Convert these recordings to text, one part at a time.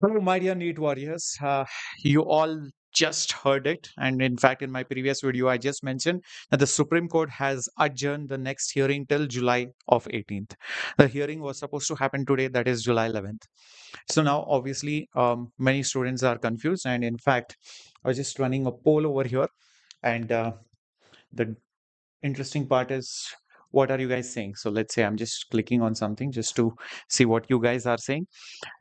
Hello, my dear NEET warriors. You all just heard it. And in fact, in my previous video, I just mentioned that the Supreme Court has adjourned the next hearing till July of 18th. The hearing was supposed to happen today, that is July 11th. So now, obviously, many students are confused. And in fact, I was just running a poll over here. And the interesting part is, what are you guys saying? So let's say I'm just clicking on something just to see what you guys are saying.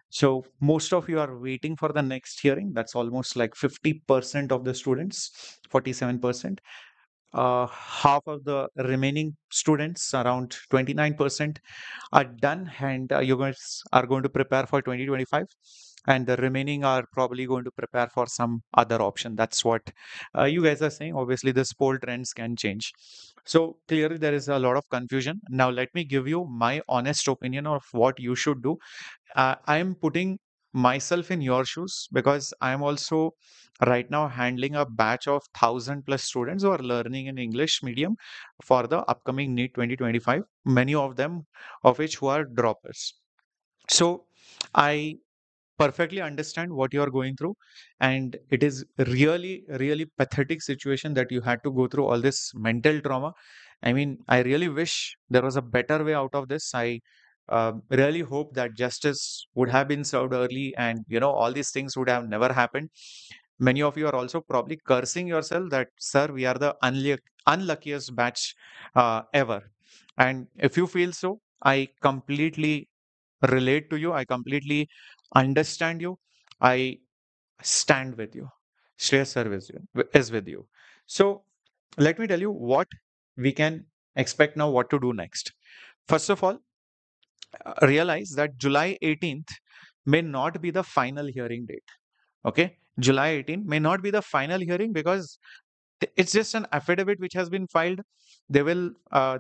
So most of you are waiting for the next hearing. That's almost like 50% of the students, 47%. Half of the remaining students, around 29%, are done, and you guys are going to prepare for 2025. And the remaining are probably going to prepare for some other option. That's what you guys are saying. Obviously, this poll trends can change. So clearly, there is a lot of confusion. Now, let me give you my honest opinion of what you should do. I am putting myself in your shoes because I am also right now handling a batch of 1,000+ students who are learning in English medium for the upcoming NEET 2025, many of them of which who are droppers. So I perfectly understand what you are going through, and it is really pathetic situation that you had to go through all this mental trauma. I mean, I really wish there was a better way out of this. I really hope that justice would have been served early, and you know, all these things would have never happened. Many of you are also probably cursing yourself that, sir, we are the unluckiest batch ever. And if you feel so, I completely relate to you. I completely understand you. I stand with you. Shreya sir is with you. So let me tell you what we can expect now, what to do next. First of all, realize that July 18th may not be the final hearing date. Okay, July 18th may not be the final hearing because it's just an affidavit which has been filed. There will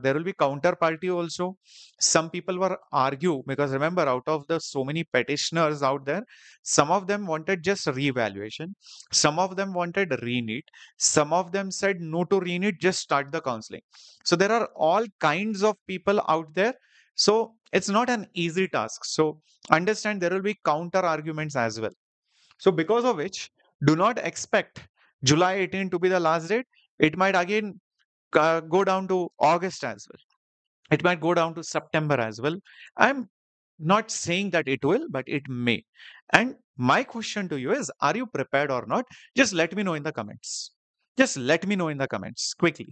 be counterparty also. Some people were argue because, remember, out of the so many petitioners out there, some of them wanted just reevaluation, some of them wanted re-NEET, some of them said no to re-NEET, just start the counseling. So there are all kinds of people out there. So it's not an easy task. So understand there will be counter arguments as well. So because of which, do not expect July 18 to be the last date. It might again go down to August as well. It might go down to September as well. I'm not saying that it will, but it may. And my question to you is, are you prepared or not? Just let me know in the comments. Just let me know in the comments quickly.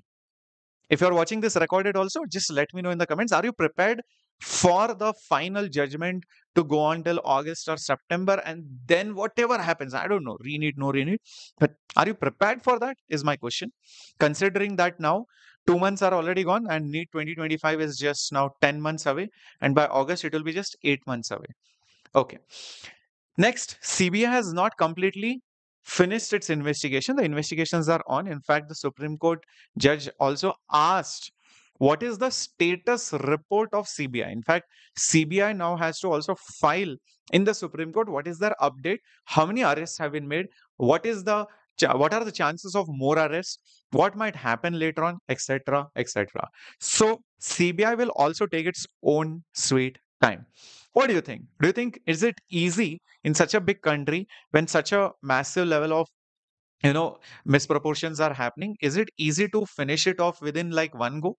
If you're watching this recorded also, just let me know in the comments. Are you prepared for the final judgment to go on till August or September, and then whatever happens, I don't know, re-NEET, no re-NEET, but are you prepared for that is my question. Considering that now 2 months are already gone and NEET 2025 is just now 10 months away, and by August it will be just 8 months away. Okay. Next, CBI has not completely finished its investigation. The investigations are on. In fact, the Supreme Court judge also asked, what is the status report of CBI? In fact, CBI now has to also file in the Supreme Court. What is their update? How many arrests have been made? What are the chances of more arrests? What might happen later on, etc., etc. So CBI will also take its own sweet time. What do you think? Do you think, is it easy in such a big country when such a massive level of, you know, misproportions are happening? Is it easy to finish it off within like one go?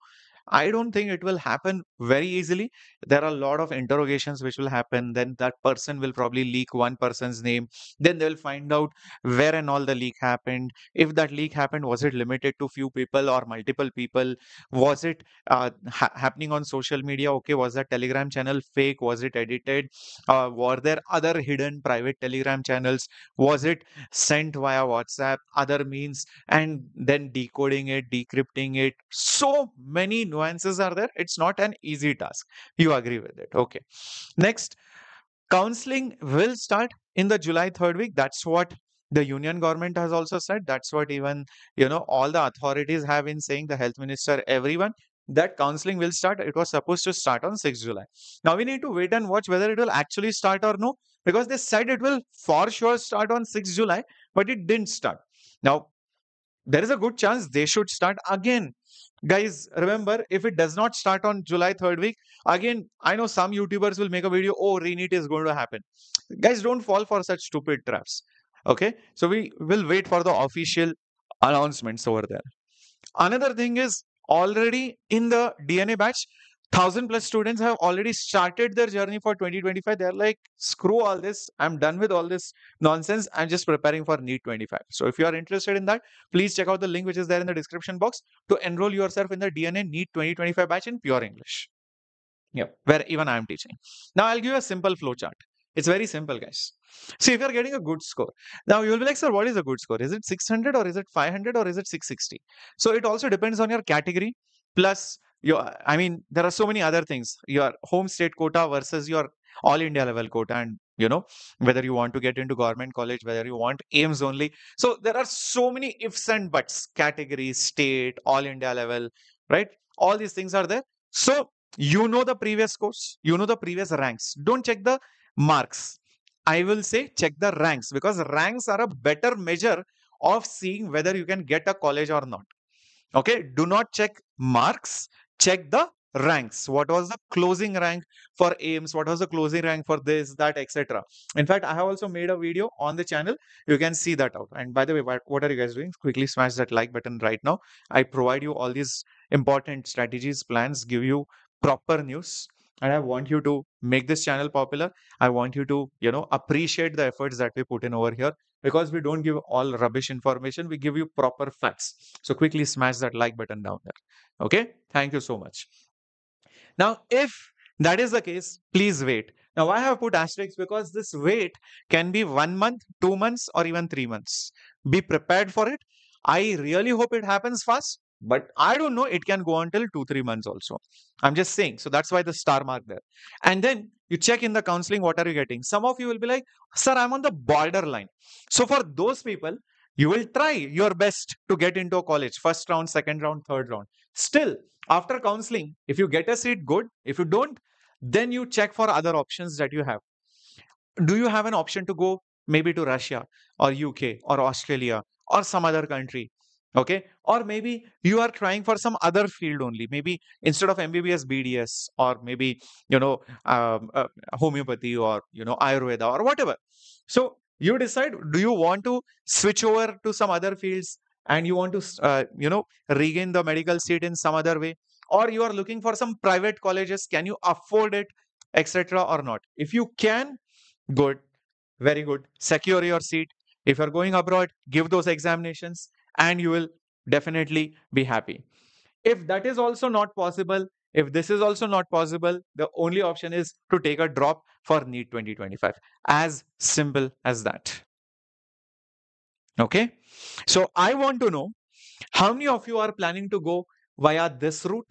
I don't think it will happen very easily. There are a lot of interrogations which will happen. Then that person will probably leak one person's name. Then they'll find out where and all the leak happened. If that leak happened, was it limited to few people or multiple people? Was it happening on social media? Okay, was that Telegram channel fake? Was it edited? Were there other hidden private Telegram channels? Was it sent via WhatsApp, other means, and then decoding it, decrypting it? So many nuances are there. It's not an easy task. You agree with it? Okay. Next, counseling will start in the July 3rd week. That's what the union government has also said. That's what even, you know, all the authorities have been saying, the health minister, everyone, that counseling will start. It was supposed to start on 6th July. Now we need to wait and watch whether it will actually start or no, because they said it will for sure start on 6th July, but it didn't start. Now, there is a good chance they should start again. Guys, remember, if it does not start on July 3rd week, again, I know some YouTubers will make a video, oh, re-NEET is going to happen. Guys, don't fall for such stupid traps. Okay, so we will wait for the official announcements over there. Another thing is, already in the DNA batch, 1,000+ students have already started their journey for 2025. They're like, screw all this. I'm done with all this nonsense. I'm just preparing for NEET 25. So if you are interested in that, please check out the link which is there in the description box to enroll yourself in the DNA NEET 2025 batch in pure English. Yep, where even I'm teaching. Now I'll give you a simple flowchart. It's very simple, guys. See, if you're getting a good score. Now, you'll be like, sir, what is a good score? Is it 600 or is it 500 or is it 660? So it also depends on your category. Plus, I mean, there are so many other things. Your home state quota versus your all India level quota, and you know, whether you want to get into government college, whether you want AIIMS only. So there are so many ifs and buts, category, state, all India level, right? All these things are there. So you know the previous scores, you know the previous ranks. Don't check the marks. I will say check the ranks, because ranks are a better measure of seeing whether you can get a college or not. Okay, do not check marks. Check the ranks. What was the closing rank for AIIMS? What was the closing rank for this, that, etc. In fact, I have also made a video on the channel. You can see that out. And by the way, what are you guys doing? Quickly smash that like button right now. I provide you all these important strategies, plans, give you proper news. And I want you to make this channel popular. I want you to, you know, appreciate the efforts that we put in over here, because we don't give all rubbish information. We give you proper facts. So quickly smash that like button down there. Okay. Thank you so much. Now, if that is the case, please wait. Now, why I have put asterisks? Because this wait can be 1 month, 2 months, or even 3 months. Be prepared for it. I really hope it happens fast. But I don't know, it can go until 2-3 months also. I'm just saying. So that's why the star mark there. And then you check in the counseling, what are you getting? Some of you will be like, sir, I'm on the borderline. So for those people, you will try your best to get into a college. First round, second round, third round. Still, after counseling, if you get a seat, good. If you don't, then you check for other options that you have. Do you have an option to go maybe to Russia or UK or Australia or some other country? Okay, or maybe you are trying for some other field only. Maybe instead of MBBS, BDS, or maybe, you know, homeopathy, or, you know, Ayurveda or whatever. So you decide, do you want to switch over to some other fields and you want to, you know, regain the medical seat in some other way, or you are looking for some private colleges. Can you afford it, etc. or not? If you can, good, very good. Secure your seat. If you're going abroad, give those examinations. And you will definitely be happy. If that is also not possible, if this is also not possible, the only option is to take a drop for NEET 2025. As simple as that. Okay. So I want to know how many of you are planning to go via this route,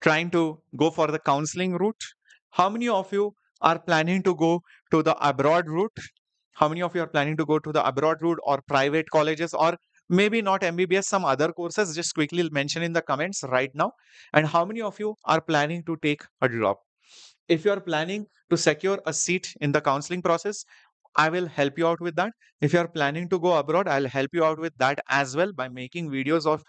trying to go for the counseling route. How many of you are planning to go to the abroad route? How many of you are planning to go to the abroad route or private colleges, or maybe not MBBS, some other courses? Just quickly mention in the comments right now. And how many of you are planning to take a drop? If you are planning to secure a seat in the counseling process, I will help you out with that. If you are planning to go abroad, I'll help you out with that as well by making videos of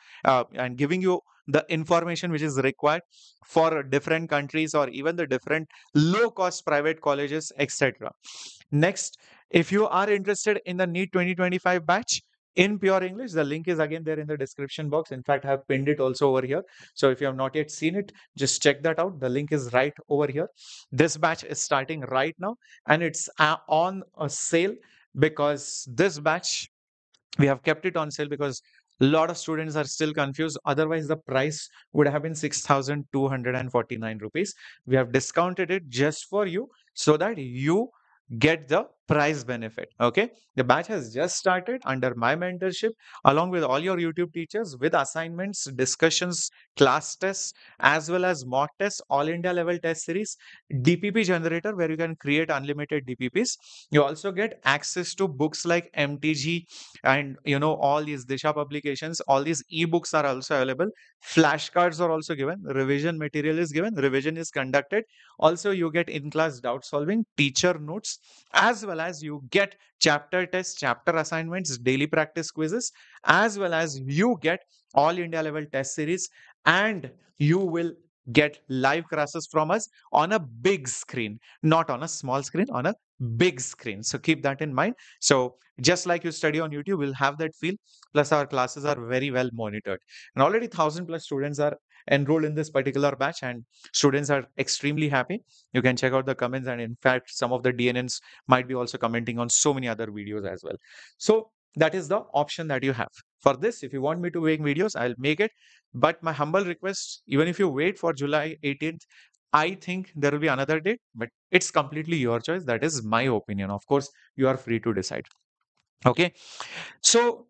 and giving you the information which is required for different countries or even the different low-cost private colleges, etc. Next, if you are interested in the NEET 2025 batch in pure English, the link is again there in the description box. In fact, I have pinned it also over here. So if you have not yet seen it, just check that out. The link is right over here. This batch is starting right now and it's on a sale, because this batch, we have kept it on sale because a lot of students are still confused. Otherwise, the price would have been 6,249 rupees. We have discounted it just for you so that you get the price benefit. Okay, the batch has just started under my mentorship, along with all your YouTube teachers, with assignments, discussions, class tests, as well as mock tests, all India level test series, DPP generator where you can create unlimited DPPs. You also get access to books like MTG and, you know, all these Disha publications. All these ebooks are also available. Flashcards are also given. Revision material is given. Revision is conducted. Also, you get in-class doubt solving, teacher notes, as well well as you get chapter tests, chapter assignments, daily practice quizzes, as well as you get all India level test series, and you will get live classes from us on a big screen, not on a small screen, on a big screen. So keep that in mind. So just like you study on YouTube, we'll have that feel. Plus our classes are very well monitored, and already 1,000+ students are enrolled in this particular batch, and students are extremely happy. You can check out the comments, and in fact some of the DNNs might be also commenting on so many other videos as well. So that is the option that you have. For this, if you want me to make videos, I'll make it. But my humble request, even if you wait for July 18th, I think there will be another date, but it's completely your choice. That is my opinion. Of course, you are free to decide. Okay. So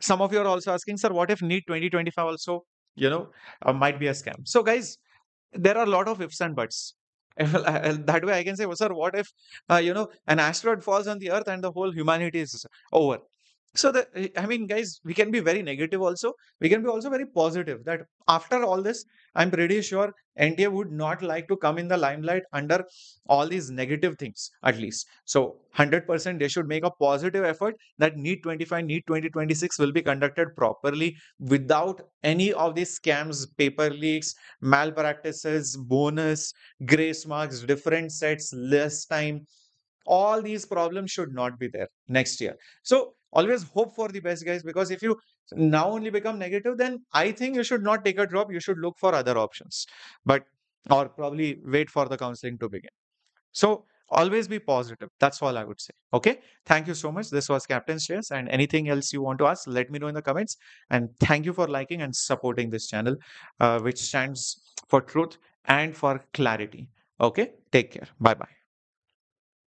some of you are also asking, sir, what if NEET 2025 also, you know, might be a scam? So guys, there are a lot of ifs and buts. That way I can say, well, sir, what if, you know, an asteroid falls on the earth and the whole humanity is over? So, I mean, guys, we can be very negative also. We can be also very positive that after all this, I'm pretty sure NTA would not like to come in the limelight under all these negative things, at least. So, 100% they should make a positive effort that NEET 25, NEET 2026 will be conducted properly without any of these scams, paper leaks, malpractices, bonus, grace marks, different sets, less time. All these problems should not be there next year. So, always hope for the best, guys, because if you now only become negative, then I think you should not take a drop. You should look for other options, but or probably wait for the counseling to begin. So always be positive. That's all I would say. Okay. Thank you so much. This was Captain's Chairs, and anything else you want to ask, let me know in the comments. And thank you for liking and supporting this channel, which stands for truth and for clarity. Okay. Take care. Bye-bye.